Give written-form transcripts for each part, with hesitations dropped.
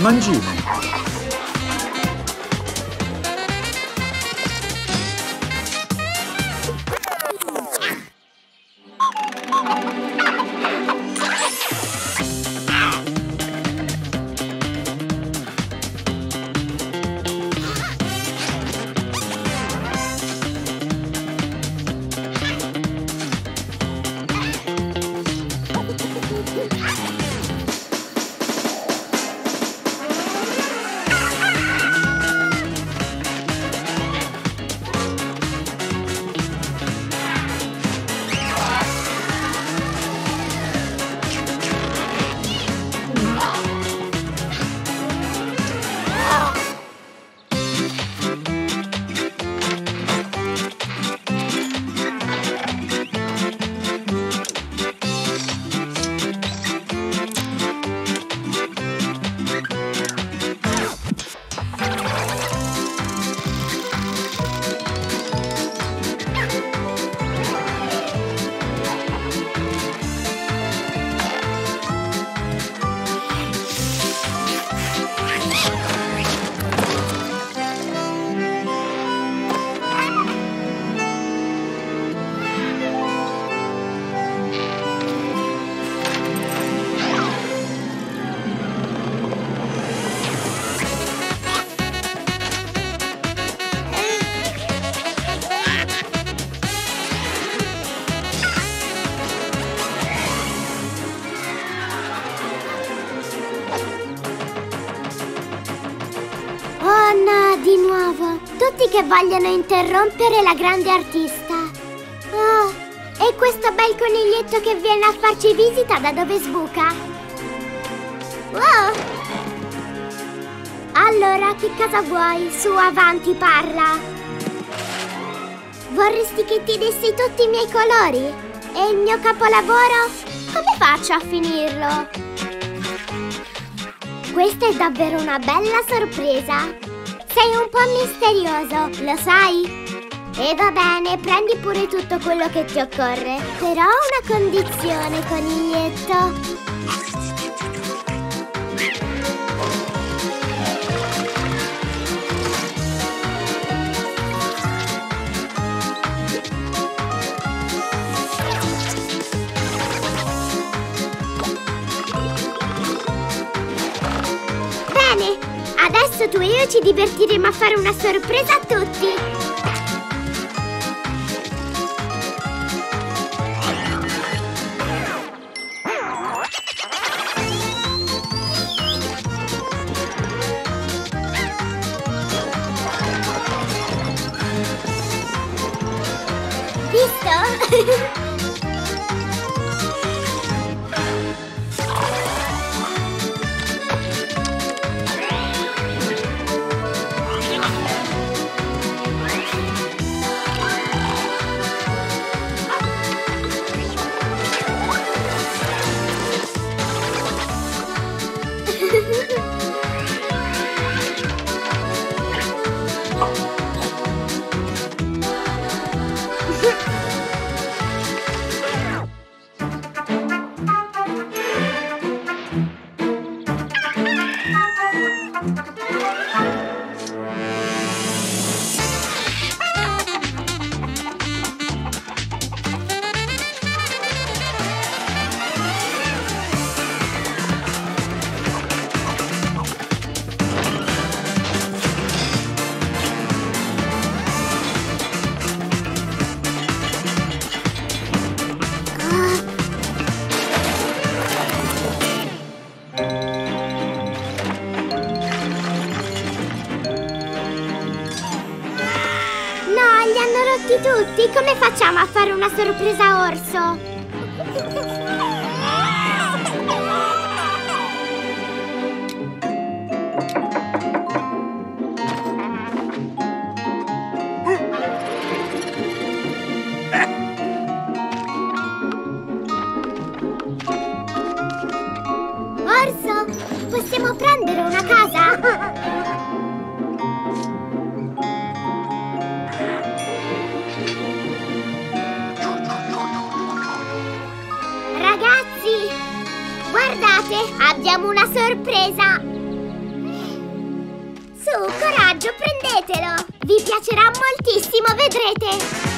mangimi. Di nuovo, tutti che vogliono interrompere la grande artista. Oh, e questo bel coniglietto che viene a farci visita da dove sbuca? Wow! Allora, che cosa vuoi? Su, avanti, parla! Vorresti che ti dessi tutti i miei colori? E il mio capolavoro? Come faccio a finirlo? Questa è davvero una bella sorpresa! Sei un po' misterioso, lo sai? E va bene, prendi pure tutto quello che ti occorre. Però una condizione, coniglietto. Adesso tu e io ci divertiremo a fare una sorpresa a tutti! Visto? Tutti, come facciamo a fare una sorpresa a Orso? Orso, possiamo prendere una casa? Guardate, abbiamo una sorpresa! Su, coraggio, prendetelo! Vi piacerà moltissimo, vedrete!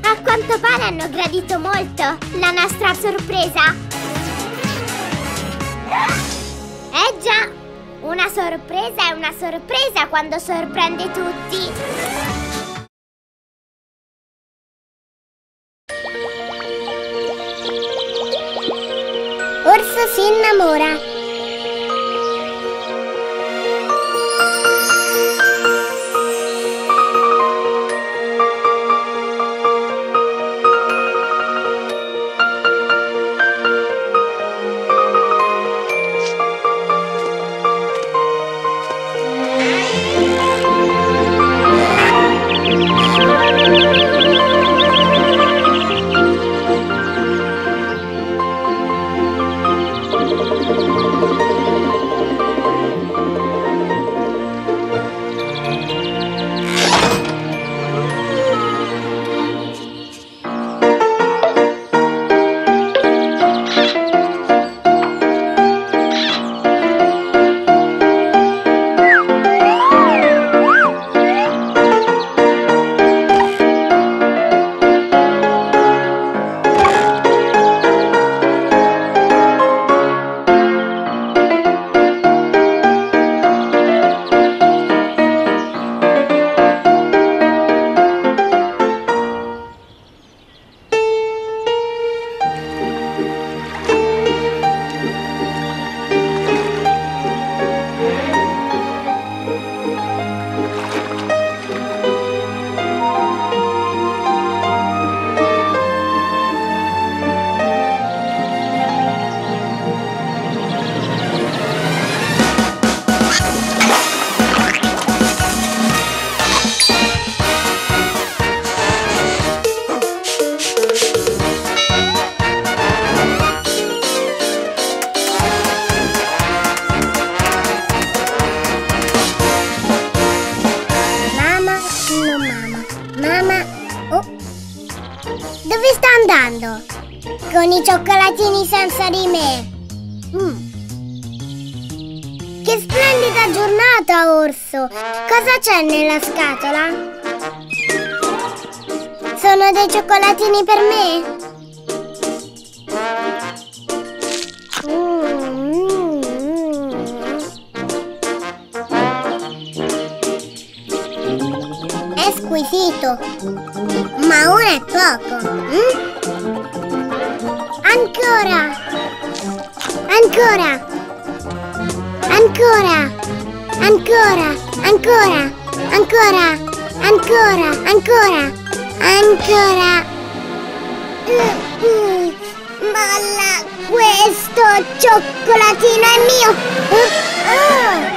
A quanto pare hanno gradito molto la nostra sorpresa. Eh già, una sorpresa è una sorpresa quando sorprende tutti. Orso si innamora. Dove sta andando? Con i cioccolatini senza di me! Che splendida giornata, Orso! Cosa c'è nella scatola? Sono dei cioccolatini per me? È squisito, ma ora è poco. Ancora, ancora, ancora, ancora, ancora, ancora, ancora, ancora, ancora. Molla, questo cioccolatino è mio.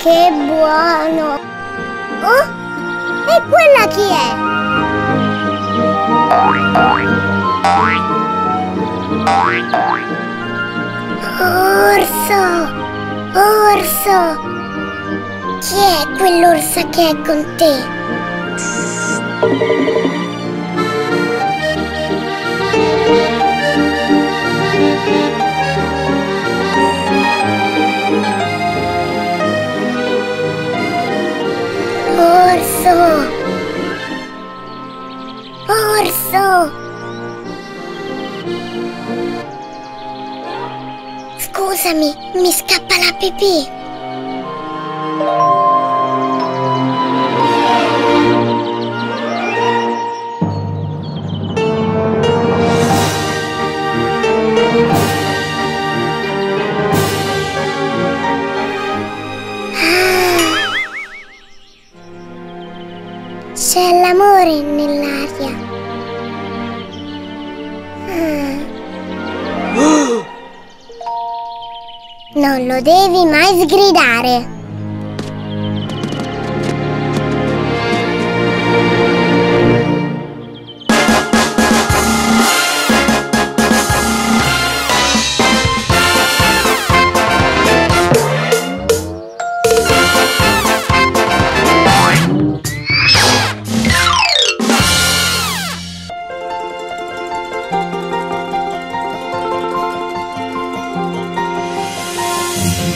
Che buono! Oh? E quella chi è? Orso! Orso! Chi è quell'orsa che è con te? Orso! Scusami, mi scappa la pipì! Non lo devi mai sgridare.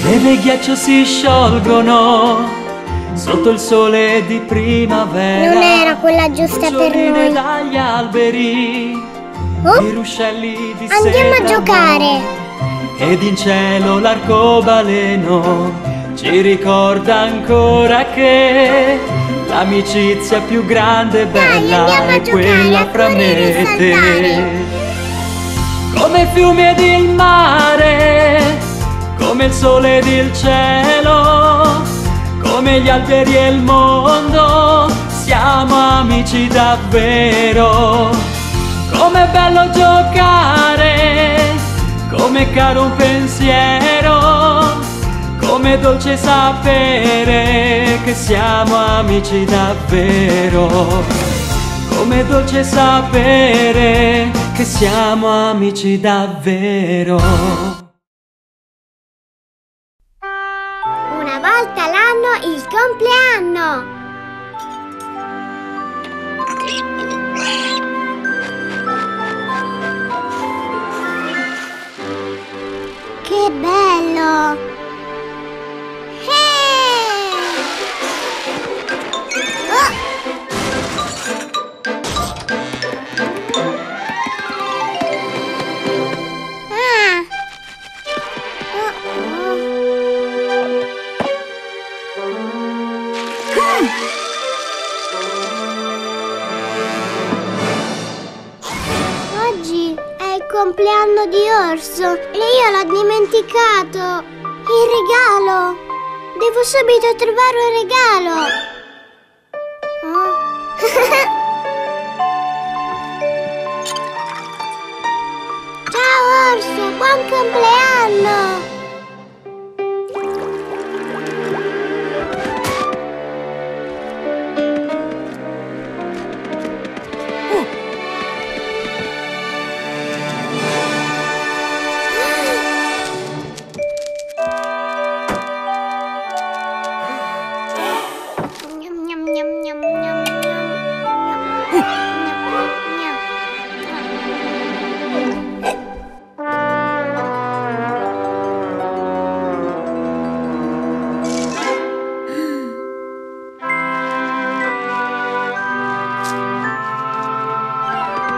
Le neve e ghiaccio si sciolgono sotto il sole di primavera. Non era quella giusta per noi. Dagli alberi, i ruscelli di seta. Andiamo a giocare. Ed in cielo l'arcobaleno ci ricorda ancora che l'amicizia più grande e bella è quella fra me e te. Come fiumi ed il mare, come il sole ed il cielo, come gli alberi e il mondo, siamo amici davvero. Com'è bello giocare, com'è caro un pensiero, com'è dolce sapere che siamo amici davvero. Com'è dolce sapere che siamo amici davvero. Il compleanno! Che bello! Oggi è il compleanno di Orso e io l'ho dimenticato! Il regalo! Devo subito trovare un regalo! Ciao Orso, buon compleanno!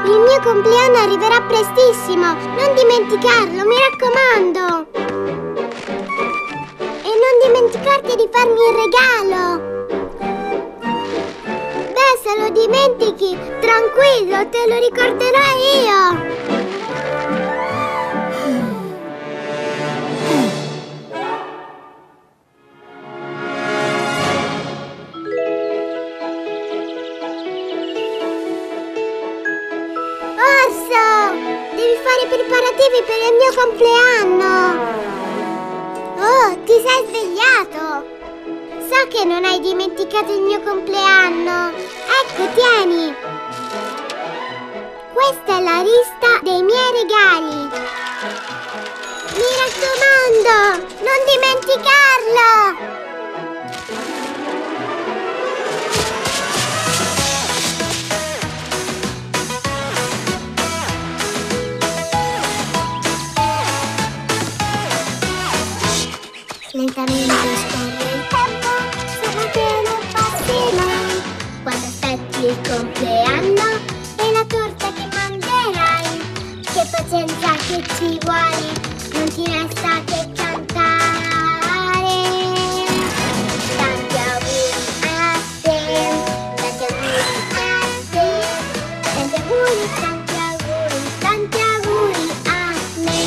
Il mio compleanno arriverà prestissimo, non dimenticarlo, mi raccomando! E non dimenticarti di farmi il regalo! Beh, se lo dimentichi, tranquillo, te lo ricorderò io! Preparativi per il mio compleanno! Oh, ti sei svegliato! So che non hai dimenticato il mio compleanno! Ecco, tieni! Questa è la lista dei miei regali! Mi raccomando, non dimenticarlo! Lentamente scorre il tempo, sarà che non passi mai. Quando aspetti il compleanno è la torta che mangerai. Che pazienza che ci vuole, non ti resta che cantare. Tanti auguri a te, tanti auguri a te, tanti auguri, tanti auguri, tanti auguri a me.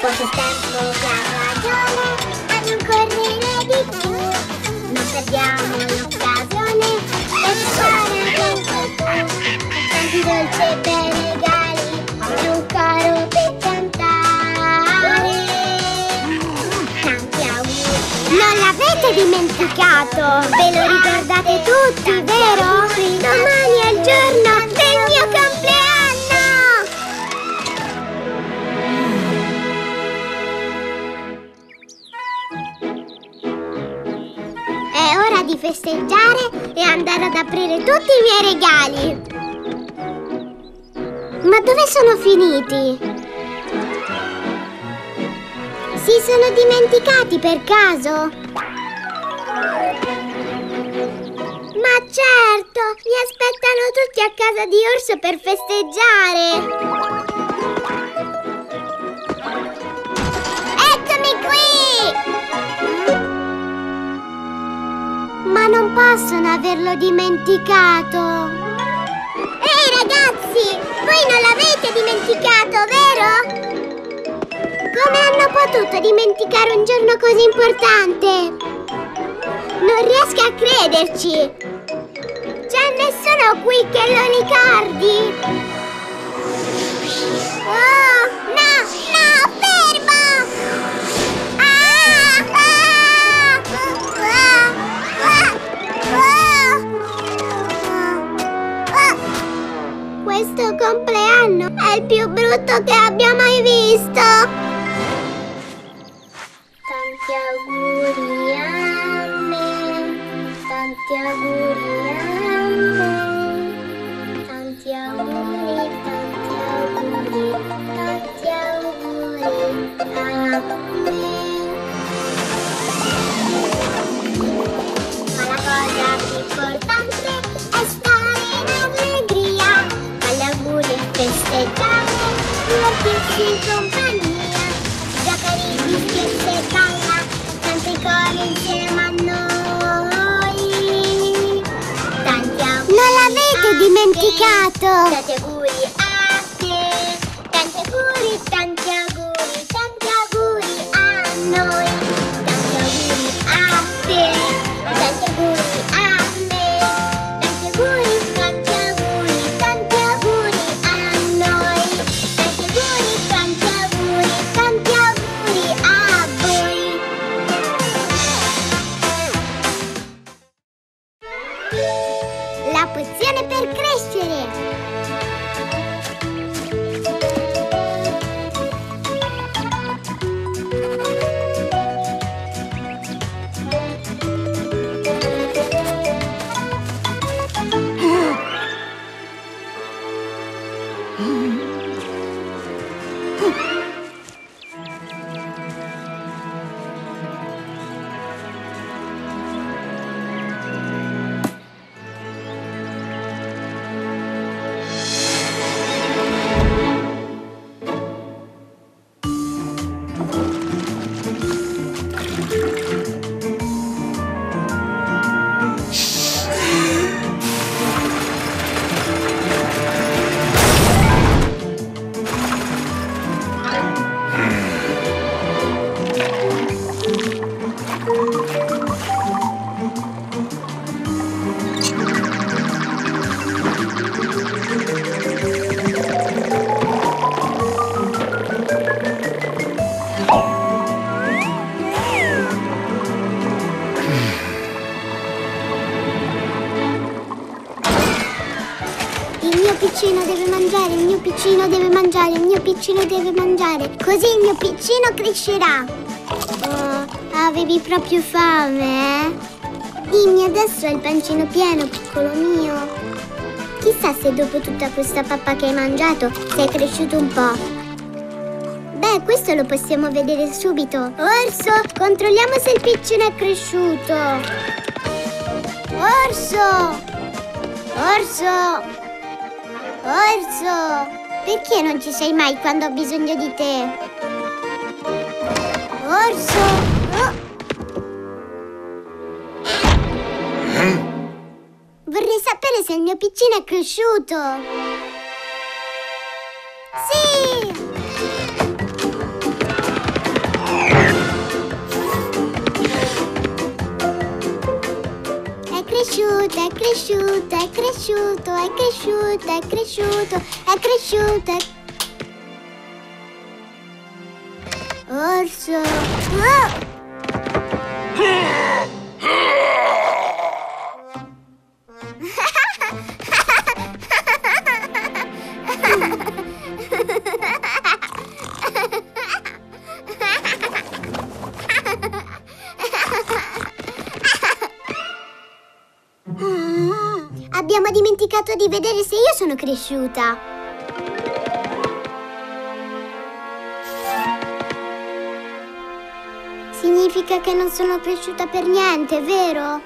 Poco tempo la ragione a non correre di più, non perdiamo l'occasione. dimenticato. Ve lo ricordate tutti, vero? Domani è il giorno del mio compleanno! È ora di festeggiare e andare ad aprire tutti i miei regali. Ma dove sono finiti? Si sono dimenticati per caso? Ma certo! Mi aspettano tutti a casa di Orso per festeggiare! Eccomi qui! Ma non possono averlo dimenticato! Ehi ragazzi! Voi non l'avete dimenticato, vero? Come hanno potuto dimenticare un giorno così importante? Non riesco a crederci! C'è nessuno qui che lo ricordi? Oh, no, no, fermo! Questo compleanno è il più brutto che abbia mai visto! In compagnia, giocare in biscotti e balla, tante cose insieme a noi. Tanti auguri. Non l'avete dimenticato! Tanti auguri a te, tanti auguri, tanti auguri, tanti auguri a noi. Tanti auguri a te, tanti auguri a me, tanti auguri. Così il mio piccino crescerà. Oh, avevi proprio fame, eh? Dimmi, adesso hai il pancino pieno, piccolo mio. Chissà se dopo tutta questa pappa che hai mangiato sei cresciuto un po'. Beh, questo lo possiamo vedere subito. Orso, controlliamo se il piccino è cresciuto. Orso! Orso! Orso! Perché non ci sei mai quando ho bisogno di te? Orso! Oh. Vorrei sapere se il mio piccino è cresciuto! Sì! È cresciuto, è cresciuto, è cresciuto, è cresciuto, è cresciuto, è... Orso! Oh! Abbiamo dimenticato di vedere se io sono cresciuta. Significa che non sono cresciuta per niente, vero?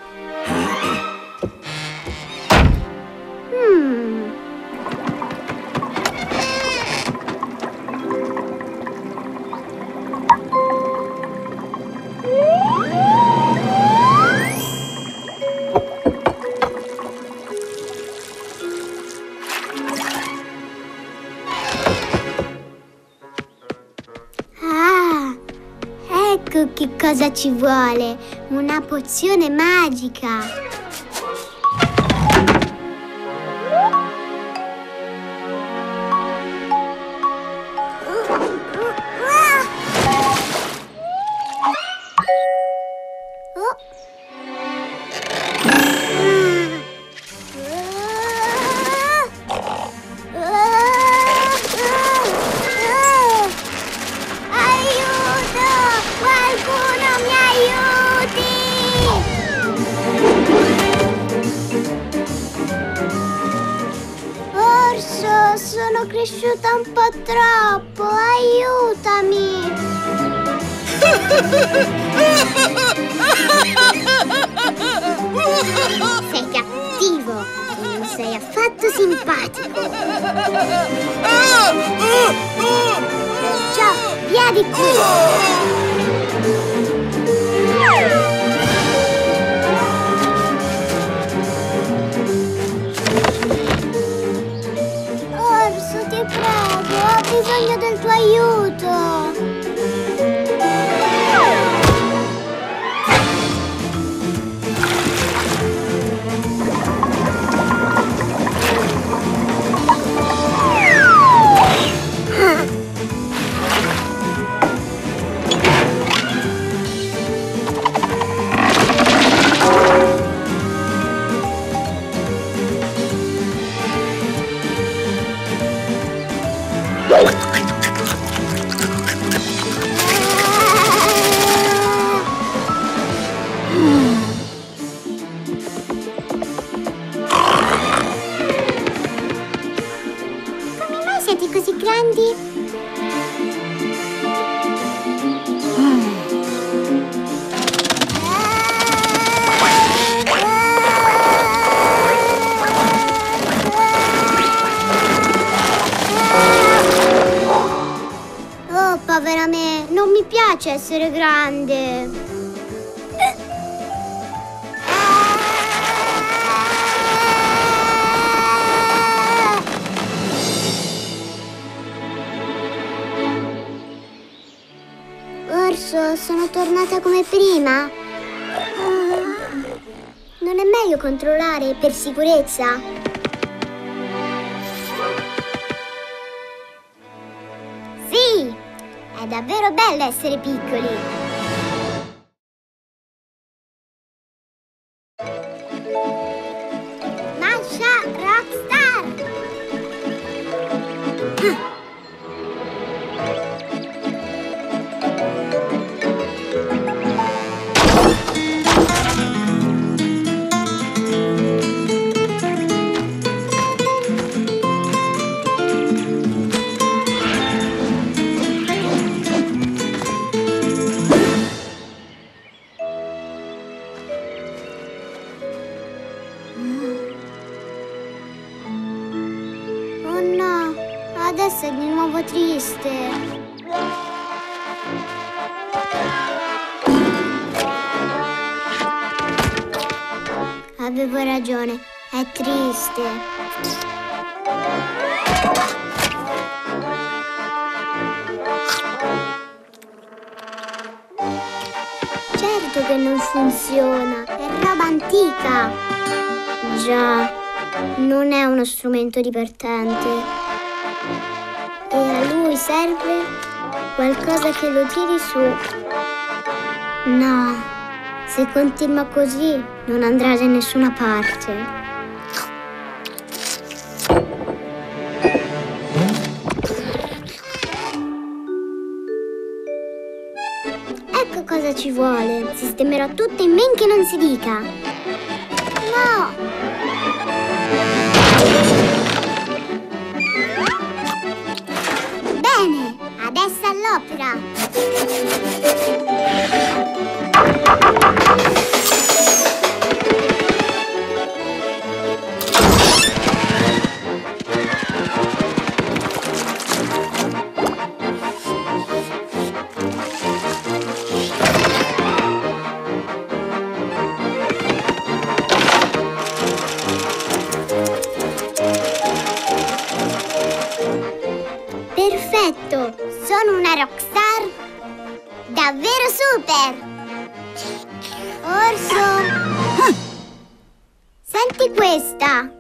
Ecco che cosa ci vuole, una pozione magica! Sono cresciuta un po' troppo, aiutami! Sei cattivo e non sei affatto simpatico! Ciao, via di qui! Ho bisogno del tuo aiuto! Così grandi? Oh, povera me, non mi piace essere grande. Orso, sono tornata come prima? Non è meglio controllare per sicurezza? Sì! È davvero bello essere piccoli! Masha Rockstar! Adesso è di nuovo triste. Avevo ragione, è triste. Certo che non funziona, è roba antica. Già, non è uno strumento divertente. E a lui serve qualcosa che lo tiri su. No, se continua così non andrà da nessuna parte. Ecco cosa ci vuole. Sistemerò tutto in men che non si dica. No! sopra. Perfetto, sono una rockstar davvero super! Orso! Ah. Senti questa!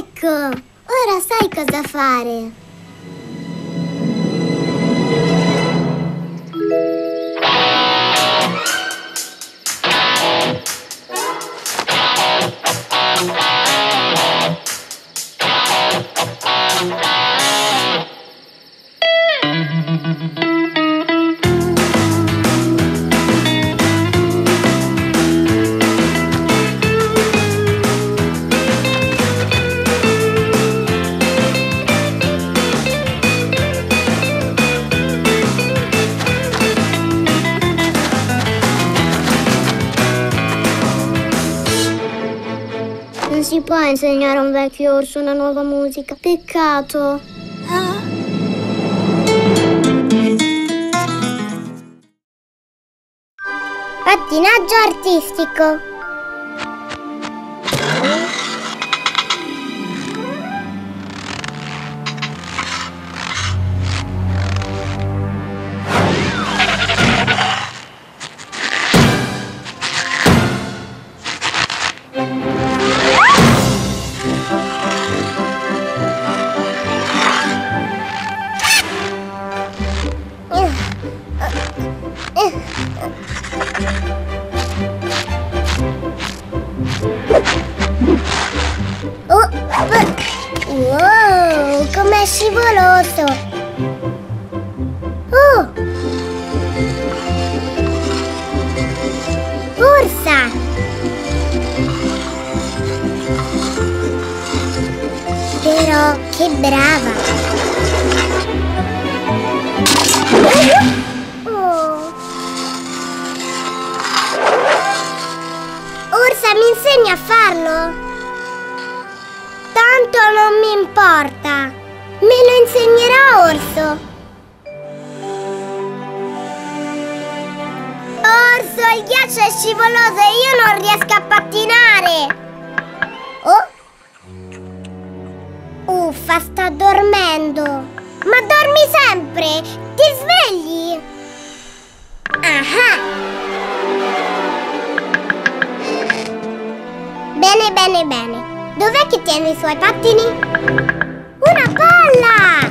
Ecco, ora sai cosa fare. Non si può insegnare a un vecchio orso una nuova musica. Peccato. Ah. Pattinaggio artistico. Oh, wow, com'è scivoloso! Oh! Ursa! Però che brava! Oh. Ursa, mi insegni a farlo? Tanto non mi importa, me lo insegnerà Orso. Orso, il ghiaccio è scivoloso e io non riesco a pattinare. Oh? Uffa, sta dormendo. Ma dormi sempre, ti svegli? Aha! Bene, bene, bene. Dov'è che tiene i suoi pattini? Una palla!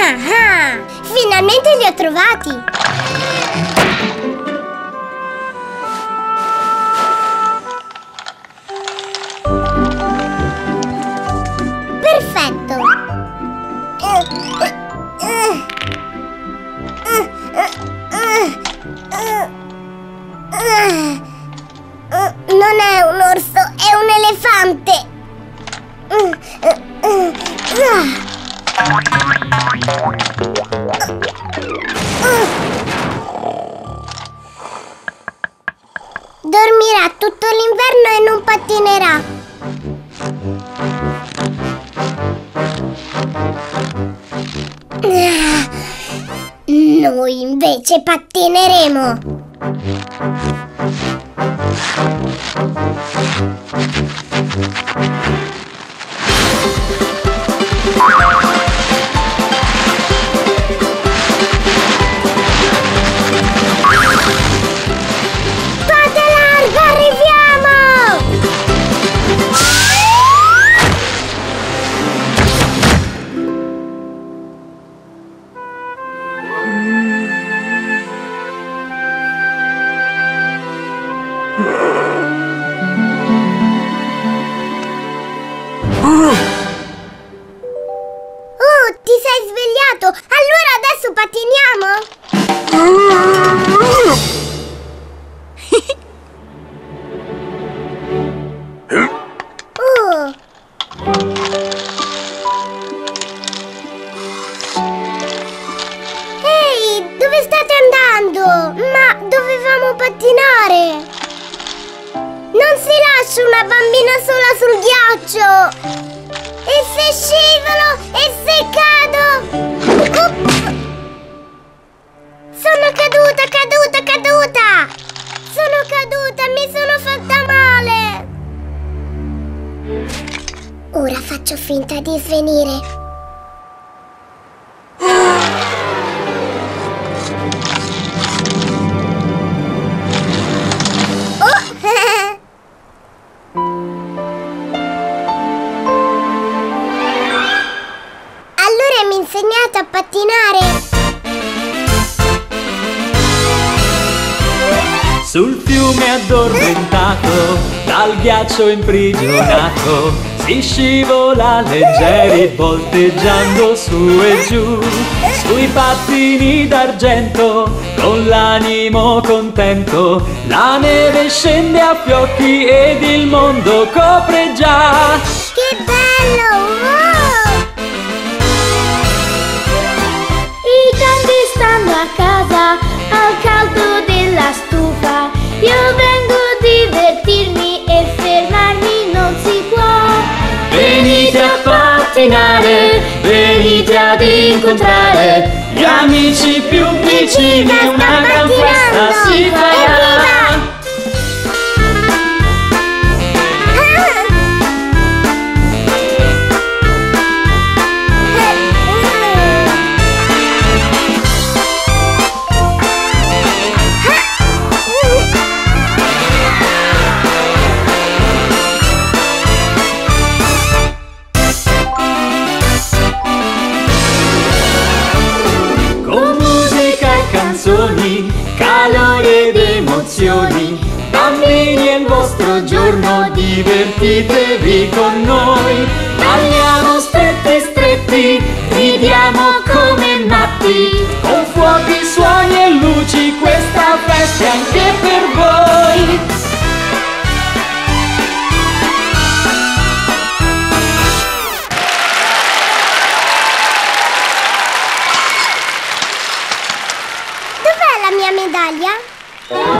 Ah, finalmente li ho trovati! Perfetto! Non è un orso, è un elefante. Dormirà tutto l'inverno e non pattinerà. Noi invece pattineremo. Fate largo, arriviamo! Allora adesso pattiniamo? Ehi, dove state andando? Ma dovevamo pattinare! Non si lascia una bambina sola sul ghiaccio! E se scivolo? E se cado? Sono caduta, caduta, caduta! Sono caduta, mi sono fatta male! Ora faccio finta di svenire. Allora mi insegnate a pattinare? Sul fiume addormentato, dal ghiaccio imprigionato, si scivola leggeri volteggiando su e giù, sui pattini d'argento, con l'animo contento, la neve scende a fiocchi ed il mondo copre già. Che bello! Wow! I tanti stanno a casa, al caldo della stufa. Io vengo a divertirmi e fermarmi non si può. Venite a pattinare, venite ad incontrare gli amici più vicini, una gran festa si farà. divertitevi con noi. Balliamo stretti e stretti, ridiamo come matti, con fuochi, suoni e luci, questa festa è anche per voi. Dov'è la mia medaglia?